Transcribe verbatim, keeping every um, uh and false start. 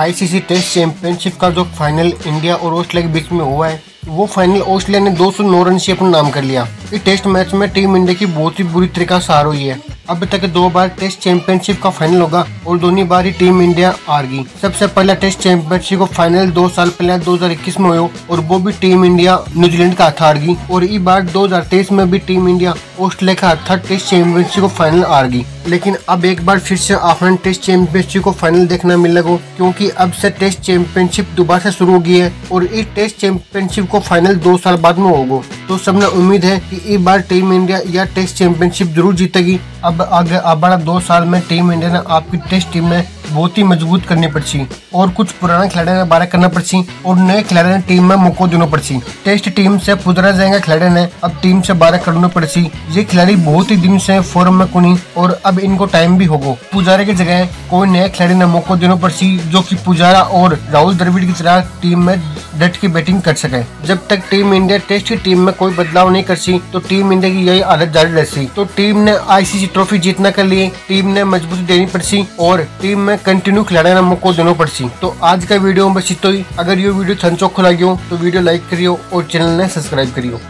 ICC test championship का जो final India और ऑस्ट्रेलिया के बीच में हुआ है, वो फाइनल ऑस्ट्रेलिया ने दो सौ नौ रन से अपना नाम कर लिया। इस टेस्ट मैच में टीम इंडिया की बहुत ही बुरी तरीका हार हुई है। अब तक दो बार टेस्ट चैंपियनशिप का फाइनल होगा और दोनों बार ही टीम इंडिया हार गई। सबसे पहला टेस्ट चैंपियनशिप का फाइनल दो साल पहले दो हज़ार इक्कीस में हुआ और वो भी टीम इंडिया न्यूजीलैंड का हाथ हार गई, और इस बार दो हज़ार तेईस में भी टीम इंडिया ऑस्ट्रेलिया का हाथ टेस्ट चैंपियनशिप का फाइनल हार गई। लेकिन अब एक बार फिर से आफन टेस्ट चैंपियनशिप को फाइनल देखना मिलने को, क्योंकि अब से टेस्ट चैंपियनशिप दोबारा से शुरू हो गई है और इस टेस्ट चैंपियनशिप को फाइनल दो साल बाद में होगा। तो सबने उम्मीद है कि इस बार टीम इंडिया यह टेस्ट चैंपियनशिप जरूर जीतेगी। अब आगे आबादा दो साल में टीम इंडिया ने आपकी टेस्ट टीम में बहुत ही मजबूत करनी पड़सी और कुछ पुराना खिलाड़ियों ने बारह करना पड़सी और नए खिलाड़ियों ने टीम में मौका देना पड़सी। टेस्ट टीम से पुदरा जाएगा खिलाड़ियों ने अब टीम से बारह करना पड़सी। ये खिलाड़ी बहुत ही दिन से फॉर्म में कोनी और अब इनको टाइम भी होगा। पुजारा की जगह कोई नए खिलाड़ी ने मौका देना पड़सी जो की पुजारा और राहुल द्रविड़ की तरह टीम में डट की बैटिंग कर सके। जब तक टीम इंडिया टेस्ट की टीम में कोई बदलाव नहीं कर सी तो टीम इंडिया की यही आदत जारी रही। तो टीम ने आईसीसी ट्रॉफी जीतना के लिए टीम ने मजबूती देनी पड़सी और टीम में कंटिन्यू खिलाड़ियों ने मौका देना पड़सी। तो आज का वीडियो में बस इतना ही। अगर ये वीडियो थंचोक लगी हो तो वीडियो लाइक करियो और चैनल ने सब्सक्राइब करियो।